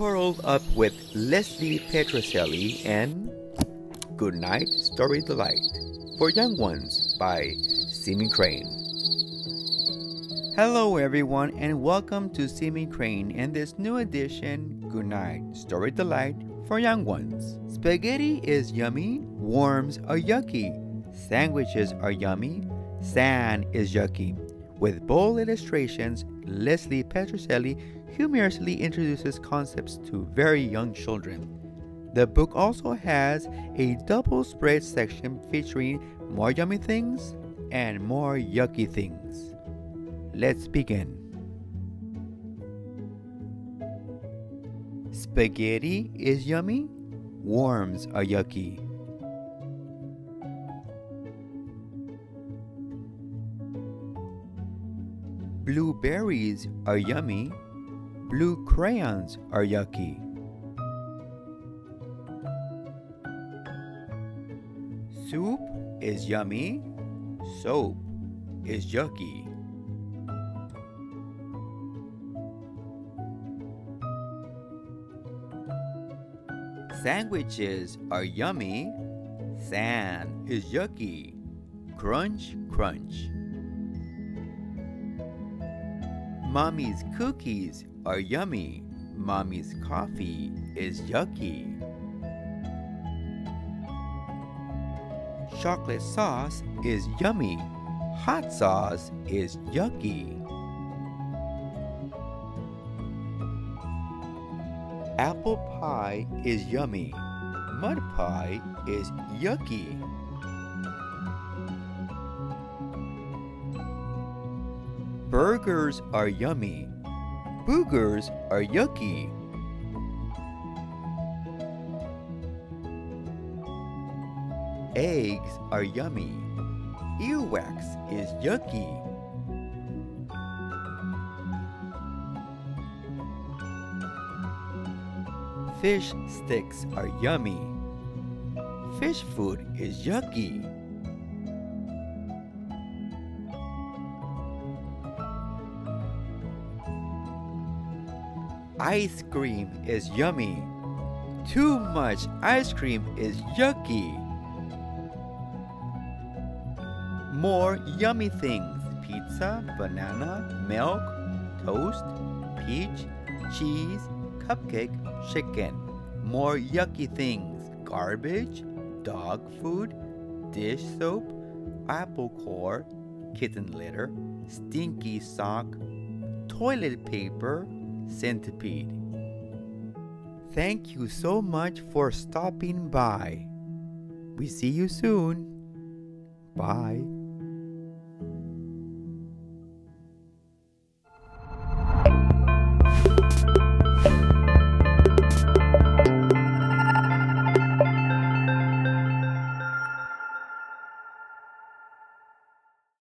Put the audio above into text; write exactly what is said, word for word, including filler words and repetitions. curled up with Leslie Patricelli and Good Night, Story Delight for Young Ones by Simi Crane. Hello everyone, and welcome to Simi Crane and this new edition, Good Night, Story Delight for Young Ones. Spaghetti is yummy, worms are yucky, sandwiches are yummy, sand is yucky. With bold illustrations, Leslie Patricelli humorously introduces concepts to very young children. The book also has a double spread section featuring more yummy things and more yucky things. Let's begin. Spaghetti is yummy, worms are yucky. Blueberries are yummy, blue crayons are yucky. Soup is yummy, soap is yucky. Sandwiches are yummy, sand is yucky. Crunch, crunch. Mommy's cookies are yummy. Mommy's coffee is yucky. Chocolate sauce is yummy. Hot sauce is yucky. Apple pie is yummy. Mud pie is yucky. Burgers are yummy. Boogers are yucky. Eggs are yummy. Earwax is yucky. Fish sticks are yummy. Fish food is yucky. Ice cream is yummy. Too much ice cream is yucky. More yummy things: pizza, banana, milk, toast, peach, cheese, cupcake, chicken. More yucky things: garbage, dog food, dish soap, apple core, kitten litter, stinky sock, toilet paper, centipede. Thank you so much for stopping by. We see you soon. Bye.